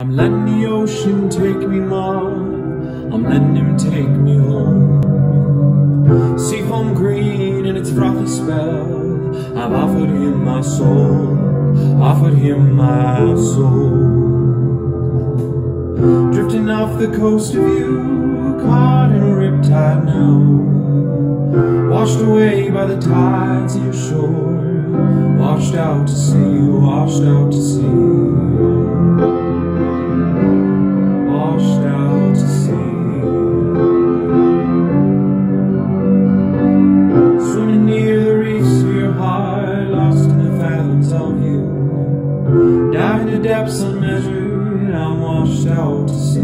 I'm letting the ocean take me, Mom. I'm letting him take me home. Seafoam green in its frothy spell, I've offered him my soul, offered him my soul. Drifting off the coast of you, caught in a riptide now, washed away by the tides of your shore, washed out to sea, washed out to sea. Depths unmeasured, I'm washed out to sea,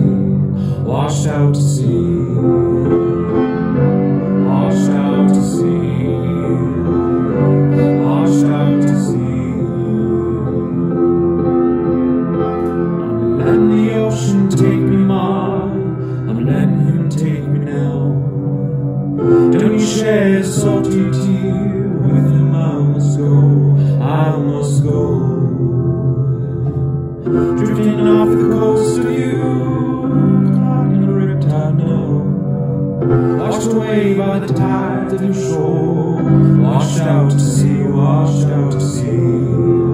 washed out to sea, washed out to sea, washed out to sea. I'm letting the ocean take me, Ma, I'm letting him take me now. Don't you share a salty tear with him, I must go, I must go. Drifting off the coast of you, caught in a riptide now, washed away by the tide of your shore, washed out to sea, washed out to sea.